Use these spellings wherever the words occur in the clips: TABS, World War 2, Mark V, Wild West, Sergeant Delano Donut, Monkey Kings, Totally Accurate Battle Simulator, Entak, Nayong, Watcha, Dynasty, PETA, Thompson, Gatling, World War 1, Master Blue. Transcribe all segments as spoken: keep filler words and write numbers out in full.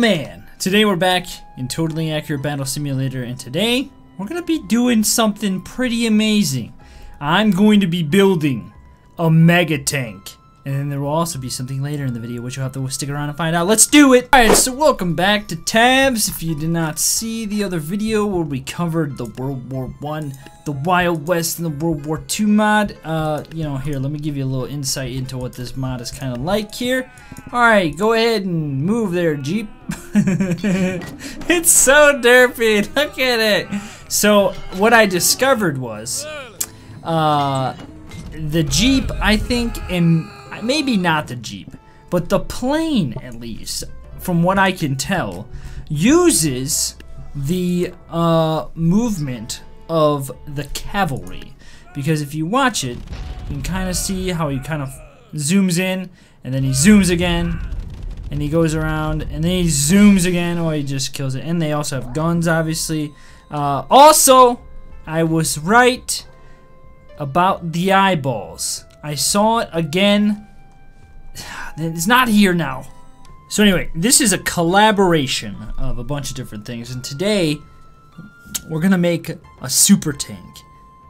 man, today we're back in Totally Accurate Battle Simulator, and today we're gonna be doing something pretty amazing. I'm going to be building a mega tank, and then there will also be something later in the video which you'll have to stick around and find out. Let's do it! Alright, so welcome back to Tabs. If you did not see the other video where we covered the World War One, the Wild West, and the World War Two mod, uh, you know, here, let me give you a little insight into what this mod is kind of like here. Alright, go ahead and move there, Jeep. It's so derpy, look at it! So, what I discovered was, uh, the Jeep, I think, and maybe not the Jeep, but the plane, at least, from what I can tell, uses the uh, movement of the cavalry. Because if you watch it, you can kind of see how he kind of zooms in, and then he zooms again, and he goes around, and then he zooms again, or he just kills it. And they also have guns, obviously. Uh, also, I was right about the eyeballs. I saw it again. It's not here now. So anyway, this is a collaboration of a bunch of different things, and today we're gonna make a super tank,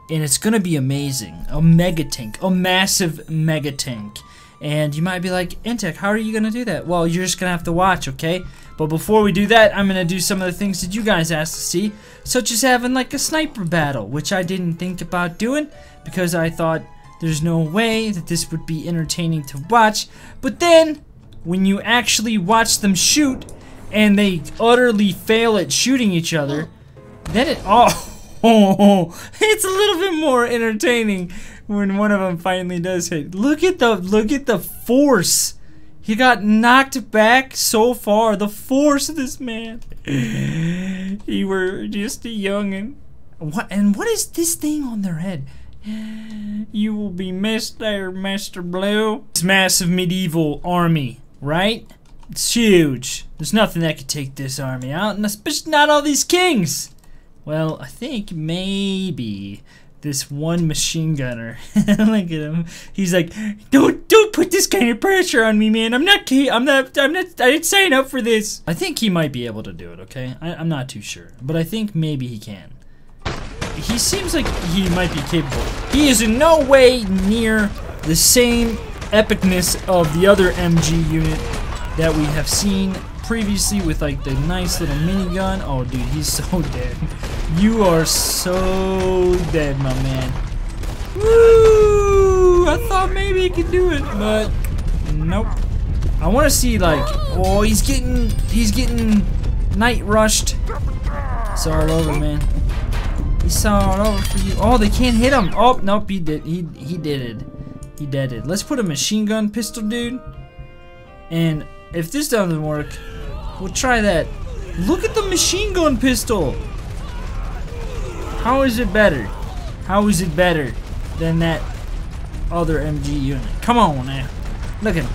and it's gonna be amazing. A mega tank, a massive mega tank. And you might be like, Entak, how are you gonna do that? Well, you're just gonna have to watch, okay? But before we do that, I'm gonna do some of the things that you guys asked to see, such as having like a sniper battle, which I didn't think about doing because I thought there's no way that this would be entertaining to watch. But then, when you actually watch them shoot, and they utterly fail at shooting each other, then it oh, oh, it's a little bit more entertaining when one of them finally does hit. Look at the look at the force. He got knocked back so far. The force of this man. He were just a youngin. What and what is this thing on their head? You will be missed there, Master Blue. This massive medieval army, right? It's huge. There's nothing that could take this army out, and especially not all these kings. Well, I think maybe this one machine gunner. Look at him. He's like, don't, don't put this kind of pressure on me, man. I'm not, I'm not, I'm not. I didn't sign up for this. I think he might be able to do it. Okay, I, I'm not too sure, but I think maybe he can. He seems like he might be capable. He is in no way near the same epicness of the other M G unit that we have seen previously with like the nice little minigun. Oh dude, he's so dead. You are so dead, my man. Woo! I thought maybe he could do it, but nope. I want to see like, oh, he's getting, he's getting night rushed. It's all over, man. He's all over for you. Oh, they can't hit him. Oh, nope, he did. He he did it. He did it. Let's put a machine gun pistol, dude. And if this doesn't work, we'll try that. Look at the machine gun pistol. How is it better? How is it better than that other M G unit? Come on now. Look at him.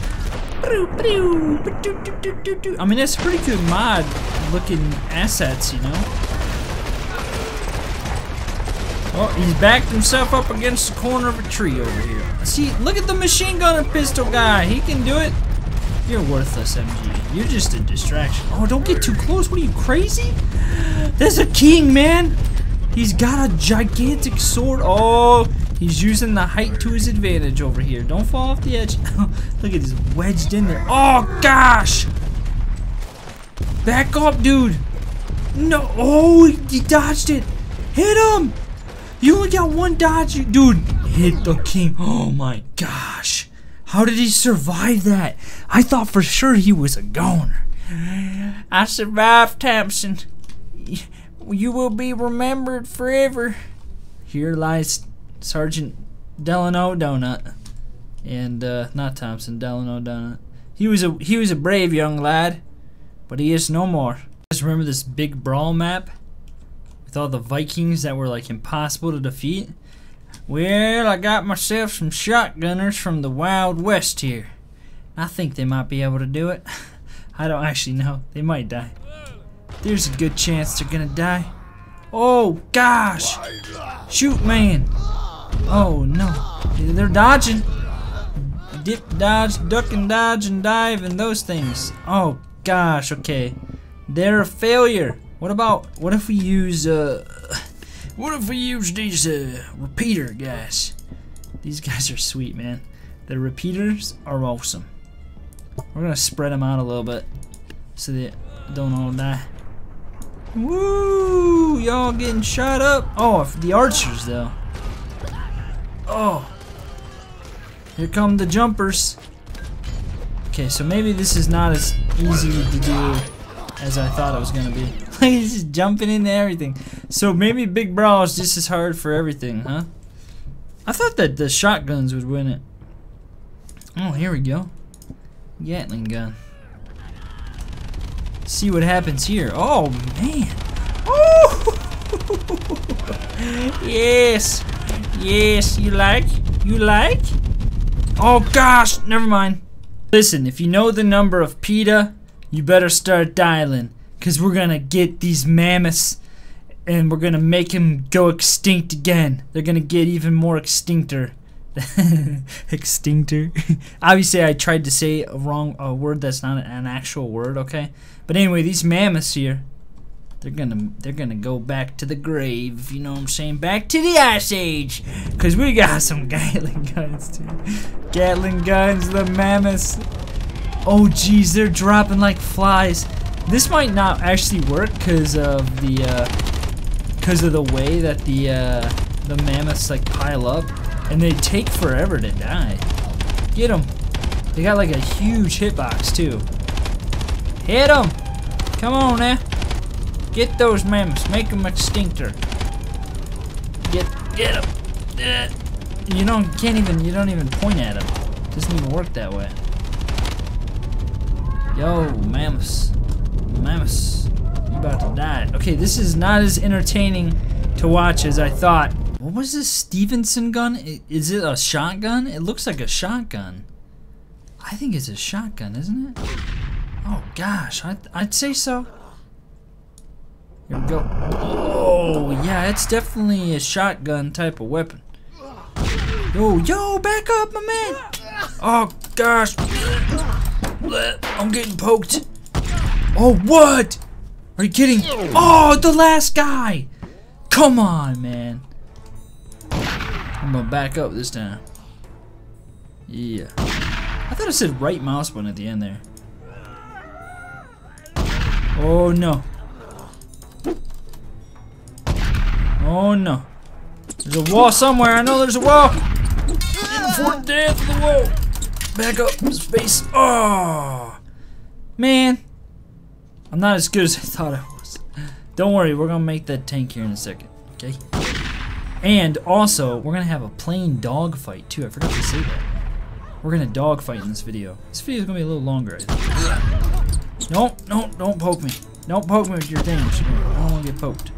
I mean, that's pretty good mod looking assets, you know. Oh, he's backed himself up against the corner of a tree over here. See, look at the machine gun and pistol guy. He can do it. You're worthless, M G. You're just a distraction. Oh, don't get too close. What are you, crazy? There's a king, man. He's got a gigantic sword. Oh, he's using the height to his advantage over here. Don't fall off the edge. Look at this, wedged in there. Oh, gosh. Back up, dude. No. Oh, he dodged it. Hit him. You only got one dodge, dude. Hit the king. Oh my gosh. How did he survive that? I thought for sure he was a goner. I survived, Thompson. You will be remembered forever. Here lies Sergeant Delano Donut. And uh, not Thompson, Delano Donut. He was a he was a brave young lad, but he is no more. Just remember this big brawl map? With all the Vikings that were like impossible to defeat. Well, I got myself some shotgunners from the Wild West here. I think they might be able to do it. I don't actually know. They might die. There's a good chance they're gonna die. Oh gosh! Shoot, man! Oh no! They're dodging. Dip, dodge, duck and dodge and dive and those things. Oh gosh, okay. They're a failure. What about, what if we use, uh, what if we use these, uh, repeater guys? These guys are sweet, man. The repeaters are awesome. We're gonna spread them out a little bit so they don't all die. Woo! Y'all getting shot up. Oh, the archers, though. Oh. Here come the jumpers. Okay, so maybe this is not as easy to do as I thought it was gonna be. Like, he's just jumping into everything. So maybe Big Brawl is just as hard for everything, huh? I thought that the shotguns would win it. Oh, here we go. Gatling gun. See what happens here. Oh, man. Oh! Yes. Yes, you like? You like? Oh, gosh. Never mind. Listen, if you know the number of PETA, you better start dialing. Because we're going to get these mammoths and we're going to make them go extinct again. They're going to get even more extincter. Extincter. Obviously, I tried to say a wrong a word that's not an actual word, okay? But anyway, these mammoths here, they're gonna they're gonna go back to the grave. You know what I'm saying? Back to the Ice Age, cause we got some Gatling guns too. Gatling guns, the mammoths. Oh geez, they're dropping like flies. This might not actually work cause of the uh, cause of the way that the uh, the mammoths like pile up. And they take forever to die. Get them. They got like a huge hitbox too. Hit them. Come on now. Get those mammoths. Make them extincter. Get, get them. You don't can't even. You don't even point at them. It doesn't even work that way. Yo, mammoths, mammoths. You about to die. Okay, this is not as entertaining to watch as I thought. What was this Stevenson gun? Is it a shotgun? It looks like a shotgun. I think it's a shotgun, isn't it? Oh gosh, I'd, I'd say so. Here we go. Oh yeah, it's definitely a shotgun type of weapon. Yo, yo, back up, my man. Oh gosh, I'm getting poked. Oh what? Are you kidding? Oh, the last guy. Come on, man. I'm gonna back up this time. Yeah. I thought I said right mouse button at the end there. Oh no. Oh no. There's a wall somewhere. I know there's a wall. In for death, the wall. Back up, space. Oh man. I'm not as good as I thought I was. Don't worry, we're gonna make that tank here in a second. Okay. And also, we're gonna have a plain dog fight too. I forgot to say that. We're gonna dog fight in this video. This video is gonna be a little longer, I think. No, no, don't poke me. Don't poke me with your things. I don't wanna get poked.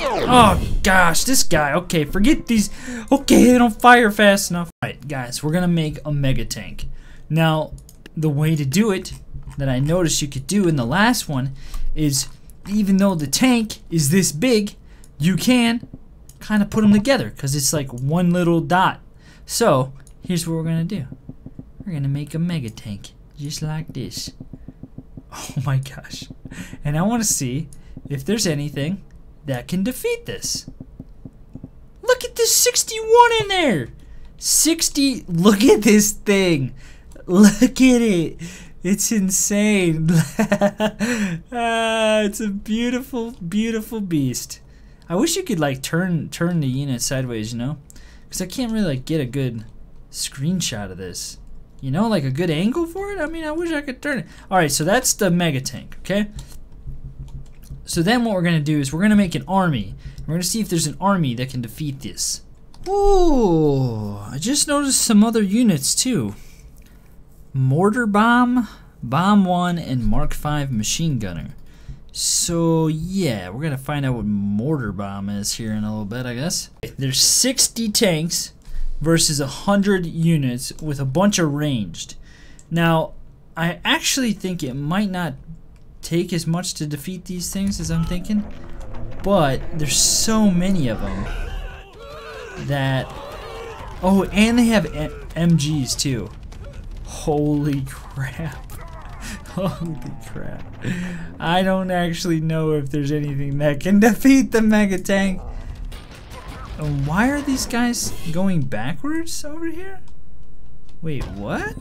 Oh gosh, this guy. Okay, forget these. Okay, they don't fire fast enough. Alright, guys, we're gonna make a mega tank. Now, the way to do it that I noticed you could do in the last one is even though the tank is this big, you can kind of put them together because it's like one little dot. So here's what we're gonna do. We're gonna make a mega tank just like this. Oh my gosh. And I want to see if there's anything that can defeat this. Look at this sixty-one in there. sixty. Look at this thing. Look at it. It's insane. Ah, it's a beautiful, beautiful beast. I wish you could like turn turn the unit sideways, you know, because I can't really like get a good screenshot of this, you know, like a good angle for it. I mean, I wish I could turn it. All right, so that's the mega tank, okay? So then what we're gonna do is we're gonna make an army. We're gonna see if there's an army that can defeat this. Ooh, I just noticed some other units too. Mortar bomb, bomb one, and Mark five machine gunner. So yeah, we're gonna find out what mortar bomb is here in a little bit, I guess. There's sixty tanks versus one hundred units with a bunch of ranged. Now, I actually think it might not take as much to defeat these things as I'm thinking, but there's so many of them that, oh, and they have M Gs too. Holy crap. Holy crap. I don't actually know if there's anything that can defeat the mega tank. Why are these guys going backwards over here? Wait, what?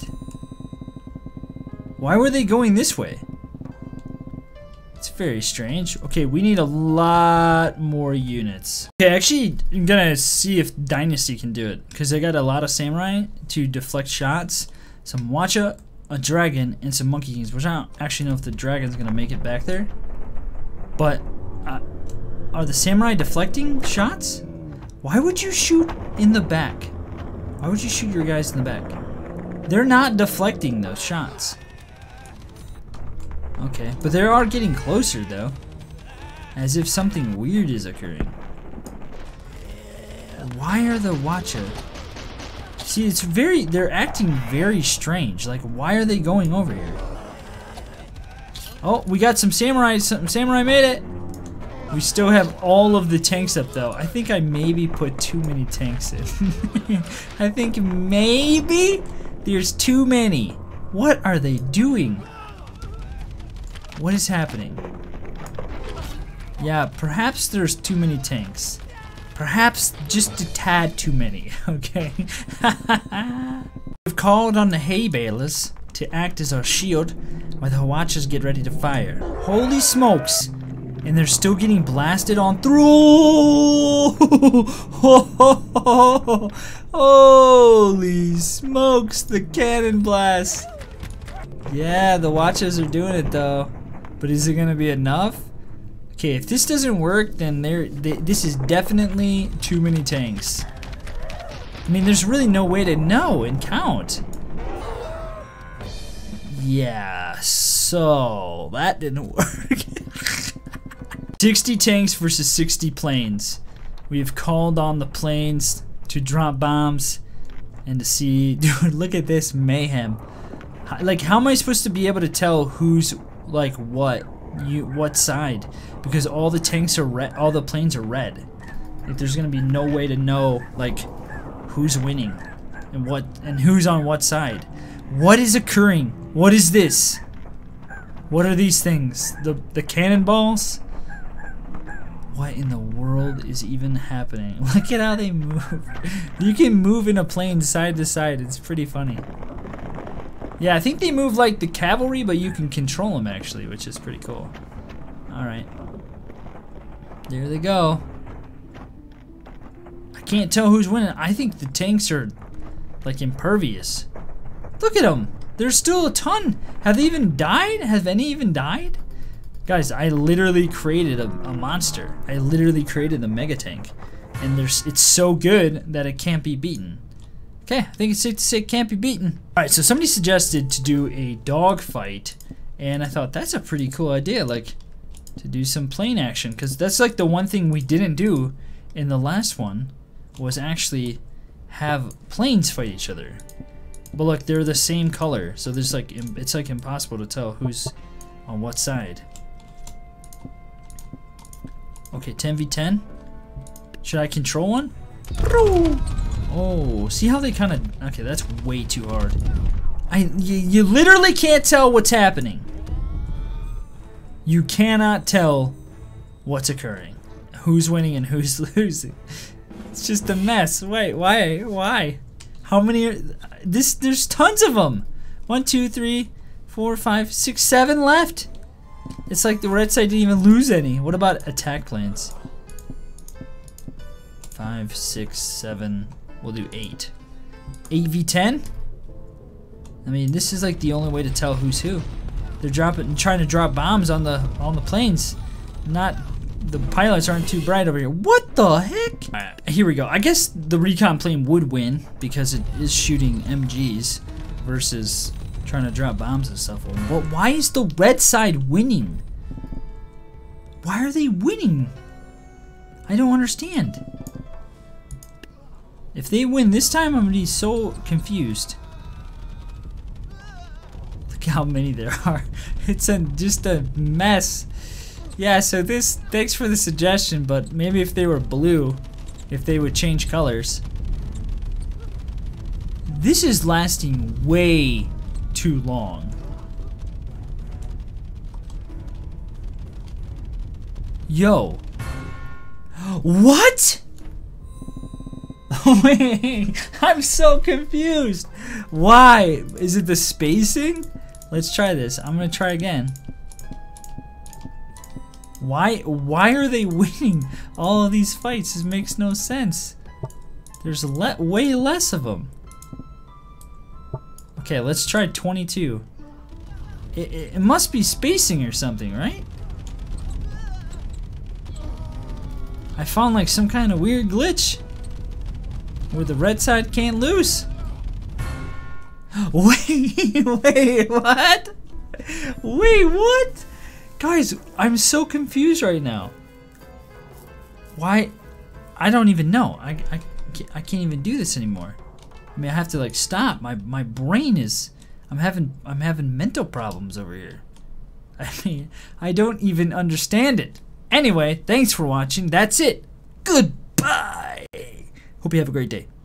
Why were they going this way? It's very strange. Okay, we need a lot more units. Okay, actually, I'm gonna see if Dynasty can do it, because I got a lot of samurai to deflect shots, some Watcha, a dragon, and some Monkey Kings, which I don't actually know if the dragon's gonna make it back there. But, uh, are the samurai deflecting shots? Why would you shoot in the back? Why would you shoot your guys in the back? They're not deflecting those shots. Okay, but they are getting closer though, as if something weird is occurring. Why are the Watcha? See, it's very, they're acting very strange. Like, why are they going over here? Oh, we got some samurai, some samurai made it. We still have all of the tanks up though. I think I maybe put too many tanks in. I think maybe there's too many. What are they doing? What is happening? Yeah, perhaps there's too many tanks. Perhaps just a tad too many, okay? We've called on the hay balers to act as our shield while the Watchers get ready to fire. Holy smokes! And they're still getting blasted on through! Holy smokes, the cannon blast! Yeah, the Watchers are doing it though. But is it gonna be enough? Okay, if this doesn't work, then there. They, this is definitely too many tanks. I mean, there's really no way to know and count. Yeah, so that didn't work. sixty tanks versus sixty planes. We have called on the planes to drop bombs and to see. Dude, look at this mayhem. Like, how am I supposed to be able to tell who's like what? You what side? Because all the tanks are red, all the planes are red. Like, there's gonna be no way to know like who's winning and what and who's on what side. What is occurring? What is this? What are these things? The the cannonballs? What in the world is even happening? Look at how they move. You can move in a plane side to side. It's pretty funny. Yeah, I think they move like the cavalry, but you can control them actually, which is pretty cool. Alright. There they go. I can't tell who's winning. I think the tanks are like impervious. Look at them. There's still a ton. Have they even died? Have any even died? Guys, I literally created a, a monster. I literally created the mega tank. And there's, it's so good that it can't be beaten. Okay, I think it's safe to say it can't be beaten. Alright, so somebody suggested to do a dog fight, and I thought that's a pretty cool idea, like to do some plane action, because that's like the one thing we didn't do in the last one, was actually have planes fight each other. But look, they're the same color, so there's like, it's like impossible to tell who's on what side. Okay, ten v ten. Should I control one? Oh, see how they kind of... Okay, that's way too hard. I, you, you literally can't tell what's happening. You cannot tell what's occurring. Who's winning and who's losing. It's just a mess. Wait, why? Why? How many are... This, there's tons of them. One, two, three, four, five, six, seven left. It's like the red side didn't even lose any. What about attack plans? Five, six, seven... We'll do eight. eight v ten? I mean, this is like the only way to tell who's who. They're dropping, trying to drop bombs on the on the planes. Not, the pilots aren't too bright over here. What the heck? All right, here we go. I guess the recon plane would win because it is shooting M Gs versus trying to drop bombs and stuff. But why is the red side winning? Why are they winning? I don't understand. If they win this time, I'm gonna be so confused. Look how many there are. It's a, just a mess. Yeah, so this, thanks for the suggestion, but maybe if they were blue, if they would change colors. This is lasting way too long. Yo. What? Wait, I'm so confused. Why? Is it the spacing? Let's try this. I'm gonna try again. Why why are they winning all of these fights? This makes no sense. There's le way less of them. Okay, let's try twenty-two. It, it, it must be spacing or something, right? I found like some kind of weird glitch where the red side can't lose. Wait, wait, what? Wait, what? Guys, I'm so confused right now. Why? I don't even know. I, I, I can't even do this anymore. I mean, I have to like stop. My my brain is. I'm having I'm having mental problems over here. I mean, I don't even understand it. Anyway, thanks for watching. That's it. Goodbye. Hope you have a great day.